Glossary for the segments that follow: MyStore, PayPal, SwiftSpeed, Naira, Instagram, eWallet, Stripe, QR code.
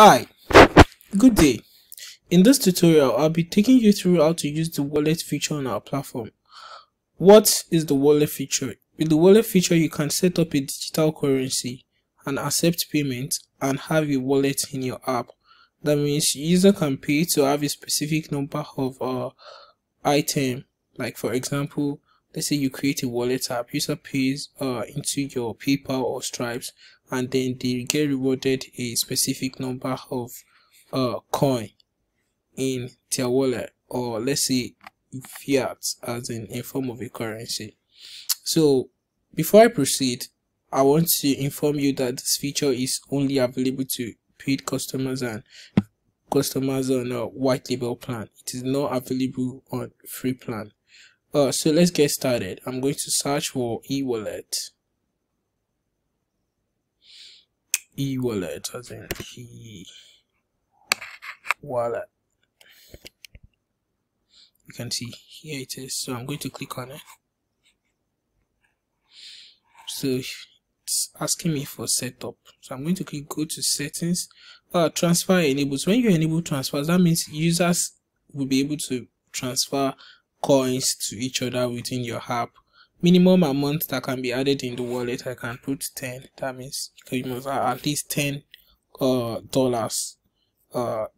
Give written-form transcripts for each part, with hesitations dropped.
Hi, good day. In this tutorial, I'll be taking you through how to use the wallet feature on our platform. What is the wallet feature? With the wallet feature, you can set up a digital currency and accept payment and have a wallet in your app. That means user can pay to have a specific number of item. Like for example, let's say you create a wallet app, user pays into your PayPal or Stripe, and then they get rewarded a specific number of coin in their wallet, or let's say fiat as in form of a currency. So before I proceed, I want to inform you that this feature is only available to paid customers and customers on a white label plan. It is not available on free plan. So let's get started. I'm going to search for eWallet. eWallet as in eWallet. You can see here it is. So I'm going to click on it. So it's asking me for setup. So I'm going to click go to settings. Transfer enables. When you enable transfers, that means users will be able to transfer coins to each other within your app. Minimum amount that can be added in the wallet, I can put 10. That means you must add at least $10.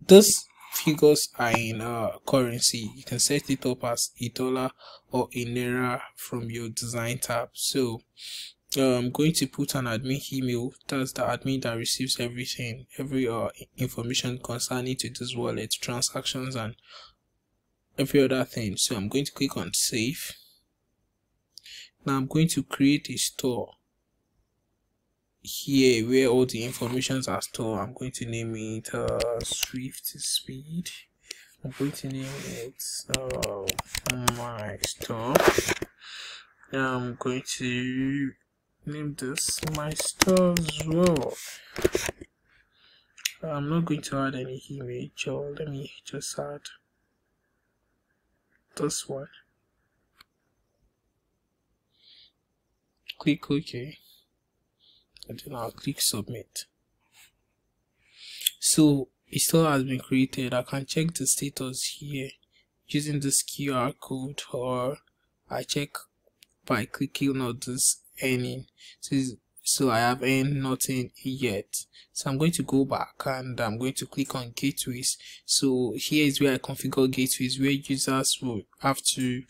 These figures are in currency. You can set it up as $1 or a naira from your design tab. So I'm going to put an admin email. That's the admin that receives everything, every information concerning to this wallet, transactions and every other thing. So I'm going to click on save. Now I'm going to create a store here where all the informations are stored. I'm going to name it SwiftSpeed. I'm going to name it MyStore. Now I'm going to name this MyStore as well. I'm not going to add any image, or let me just add this one. Click OK, and then I'll click submit. So a store has been created. I can check the status here using this QR code, or I check by clicking on this earning. So I have earned nothing yet. So I'm going to go back and I'm going to click on gateways. So here is where I configure gateways, where users will have to,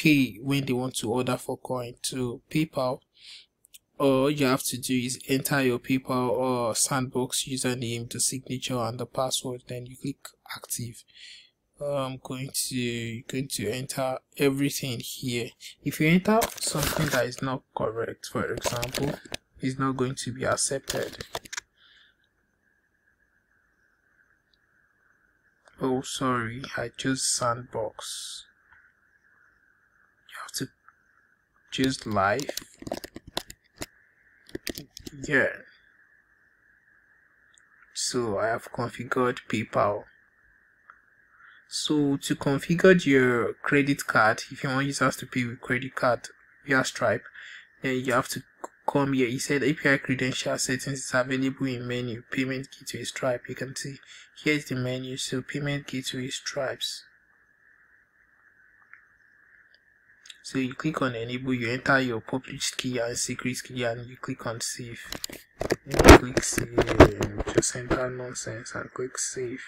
pay when they want to order for coin to PayPal. All you have to do is enter your PayPal or sandbox username, the signature and the password, then you click active. I'm going to enter everything here. If you enter something that is not correct, for example, it's not going to be accepted. Oh sorry, I chose sandbox. You have to choose live. Yeah. So I have configured PayPal. So to configure your credit card, if you want users to pay with credit card via Stripe, then you have to come here. It said API credential settings is available in menu, payment gateway Stripe. You can see here's the menu, so payment gateway Stripes. So you click on enable, you enter your published key and secret key, and you click on save. You click save, just enter nonsense and click save.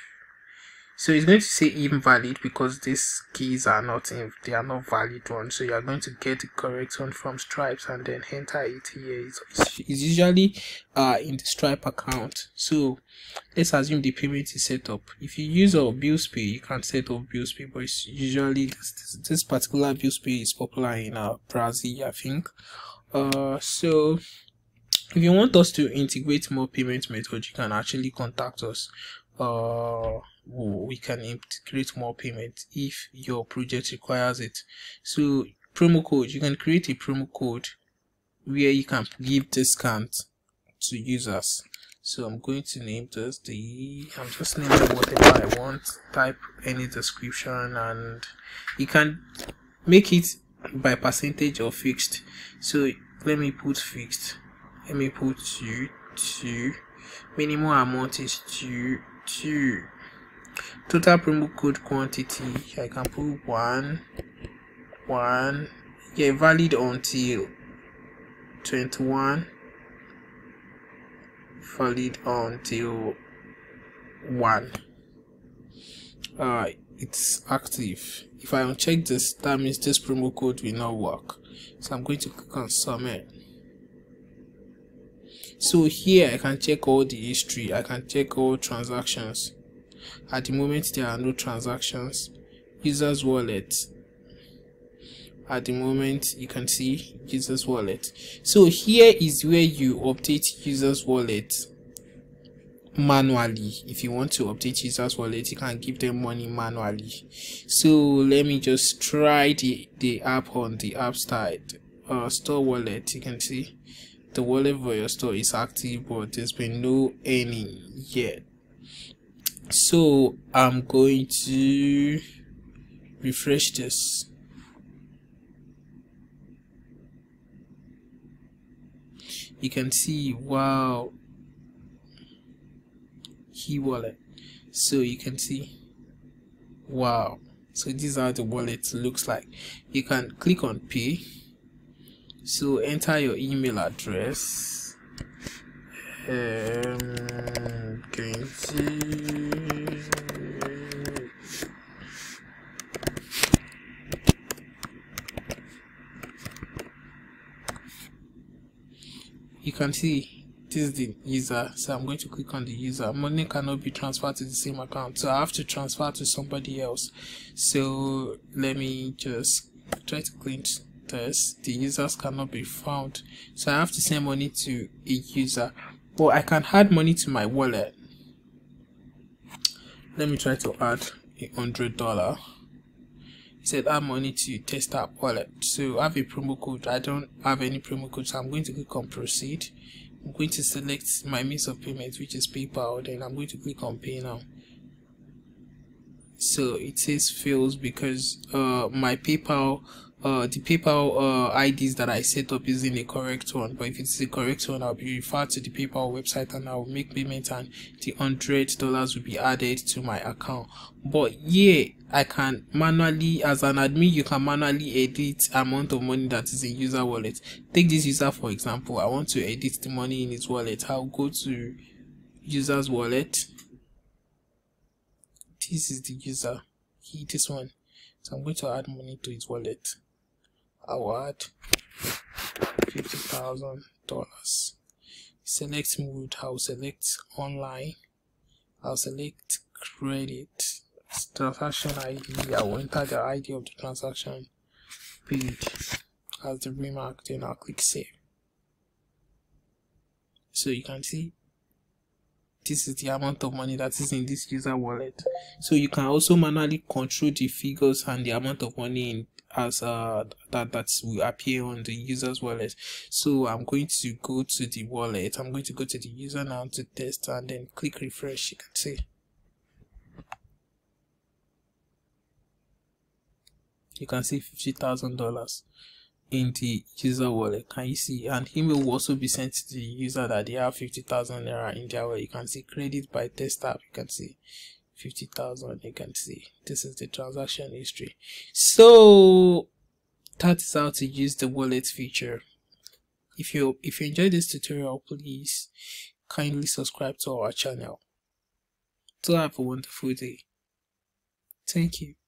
So it's going to say invalid because these keys are not valid ones. So you are going to get the correct one from Stripe and then enter it here. It's usually in the Stripe account. So let's assume the payment is set up. If you use our bills pay, you can set up bills pay, but it's usually this particular bills pay is popular in Brazil, I think. So if you want us to integrate more payment methods, you can actually contact us. We can integrate more payments if your project requires it. So promo code, you can create a promo code where you can give discount to users. So I'm going to name this I'm just naming whatever I want. Type any description, and you can make it by percentage or fixed. So let me put fixed. Let me put 2. minimum amount is 2. Total promo code quantity, I can put 1. Yeah, valid until 21, valid until 1. Alright, it's active. If I uncheck this, that means this promo code will not work. So I'm going to click on submit. So here I can check all the history, I can check all transactions. At the moment there are no transactions. Users wallet. At the moment you can see users wallet. So here is where you update users wallet manually. If you want to update users wallet, you can give them money manually. So let me just try the app on the app side. Store wallet, you can see the wallet for your store is active, but there's been no any yet. So I'm going to refresh this. You can see, wow, eWallet. So you can see, wow. So this is how the wallet looks like. You can click on pay. So enter your email address. Going to you can see this is the user, so I'm going to click on the user. Money cannot be transferred to the same account, so I have to transfer to somebody else. So let me just try to clean this. The users cannot be found, so I have to send money to a user, but I can add money to my wallet. Let me try to add $100. It said add money to test app wallet. So I have a promo code. I don't have any promo code, so I'm going to click on proceed. I'm going to select my means of payment, which is PayPal. Then I'm going to click on pay now. So it says fails because my PayPal, the PayPal IDs that I set up isn't the correct one. But if it's the correct one, I'll be referred to the PayPal website and I'll make payment, and the $100 will be added to my account. But yeah, I can manually, as an admin, you can manually edit amount of money that is in user wallet. Take this user for example. I want to edit the money in his wallet. I'll go to user's wallet. This is the user. This one. So I'm going to add money to his wallet. I'll add $50,000. Select mode, I'll select online, I'll select credit, transaction ID, I'll enter the ID of the transaction page as the remark, then I'll click save. So you can see this is the amount of money that is in this user wallet. So you can also manually control the figures and the amount of money in as that will appear on the user's wallet. So I'm going to go to the wallet. I'm going to go to the user now to test, and then click refresh. You can see $50,000 in the user wallet. Can you see? And email will also be sent to the user that they have 50,000 naira in their wallet. You can see credit by test app. You can see 50,000. You can see this is the transaction history. So that is how to use the wallet feature. If you enjoyed this tutorial, please kindly subscribe to our channel. So have a wonderful day. Thank you.